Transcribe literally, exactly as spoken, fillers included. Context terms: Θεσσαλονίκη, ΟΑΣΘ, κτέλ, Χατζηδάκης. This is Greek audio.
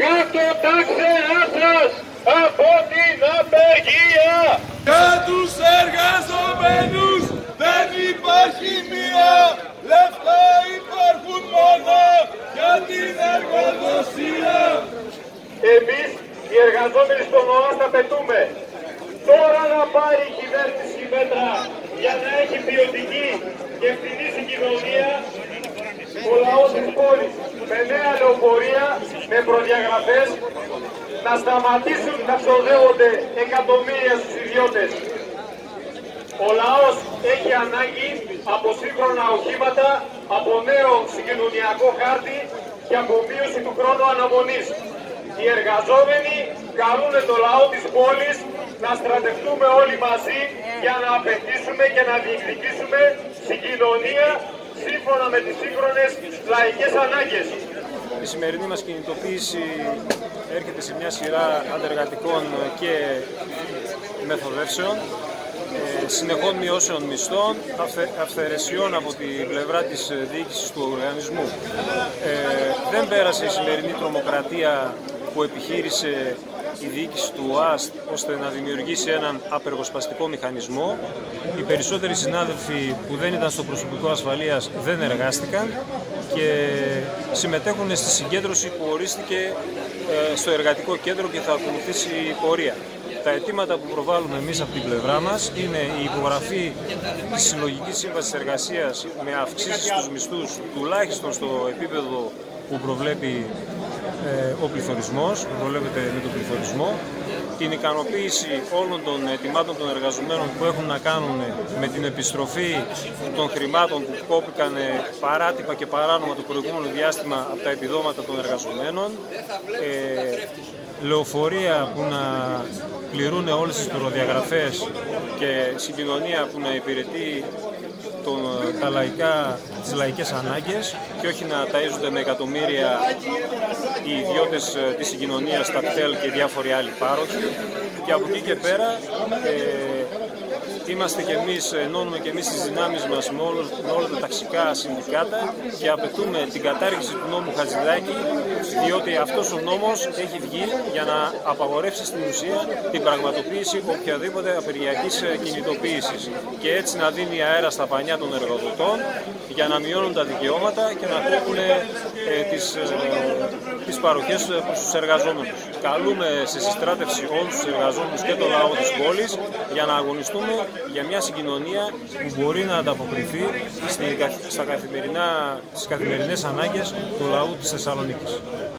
Κάτω τάξε άντρας από την απεργία! Για τους εργαζομένους δεν υπάρχει μία, λεφτά υπάρχουν μόνο για την εργοδοσία! Εμείς οι εργαζόμενοι στον ΟΑΣΘ απαιτούμε τώρα να πάρει η κυβέρνηση μέτρα για να έχει ποιοτική και φτηνή συγκοινωνία ο λαός της πόλης με νέα λεωφορεία, με προδιαγραφές, να σταματήσουν να ξοδεύονται εκατομμύρια στους ιδιώτες. Ο λαός έχει ανάγκη από σύγχρονα οχήματα, από νέο συγκοινωνιακό χάρτη και από μείωση του χρόνου αναμονής. Οι εργαζόμενοι καλούν το λαό της πόλης να στρατευτούμε όλοι μαζί για να απαιτήσουμε και να διεκδικήσουμε συγκοινωνία σύμφωνα με τις σύγχρονες λαϊκές ανάγκες. Η σημερινή μας κινητοποίηση έρχεται σε μια σειρά αντεργατικών και μεθοδεύσεων, συνεχών μειώσεων μισθών, αυθαιρεσιών από την πλευρά της διοίκησης του οργανισμού. Ε, δεν πέρασε η σημερινή τρομοκρατία που επιχείρησε η διοίκηση του ΟΑΣΘ ώστε να δημιουργήσει έναν απεργοσπαστικό μηχανισμό. Οι περισσότεροι συνάδελφοι που δεν ήταν στο προσωπικό ασφαλείας δεν εργάστηκαν και συμμετέχουν στη συγκέντρωση που ορίστηκε στο εργατικό κέντρο και θα ακολουθήσει η πορεία. Τα αιτήματα που προβάλλουμε εμείς από την πλευρά μας είναι η υπογραφή της Συλλογικής Σύμβασης Εργασίας με αυξήσεις στους μισθούς τουλάχιστον στο επίπεδο που προβλέπει ο πληθωρισμός, που προβλέπεται με τον πληθωρισμό, την ικανοποίηση όλων των αιτημάτων των εργαζομένων που έχουν να κάνουν με την επιστροφή των χρημάτων που κόπηκαν παράτυπα και παράνομα το προηγούμενο διάστημα από τα επιδόματα των εργαζομένων, ε, λεωφορεία που να πληρούν όλες τις προδιαγραφές και συγκοινωνία που να υπηρετεί Των, τα λαϊκά, τις λαϊκές ανάγκες και όχι να ταΐζονται με εκατομμύρια οι ιδιώτες της συγκοινωνίας, τα κτέλ και διάφοροι άλλοι πάροχοι. Και από εκεί και πέρα ε, είμαστε και εμείς, ενώνουμε και εμείς τις δυνάμεις μας με, όλους, με όλα τα ταξικά συνδικάτα και απαιτούμε την κατάργηση του νόμου Χατζηδάκη, διότι αυτός ο νόμος έχει βγει για να απαγορεύσει στην ουσία την πραγματοποίηση οποιαδήποτε απεργιακής κινητοποίησης και έτσι να δίνει αέρα στα πανιά των εργοδοτών για να μειώνουν τα δικαιώματα και να κόβουν ε, τις, ε, τις παροχές προς τους εργαζόμενους. Καλούμε σε συστράτευση όλους τους εργαζόμενους και τον λαό της πόλης για να αγωνιστούμε για μια συγκοινωνία που μπορεί να ανταποκριθεί στις, στα καθημερινά, στις καθημερινές ανάγκες του λαού της Θεσσαλονίκης.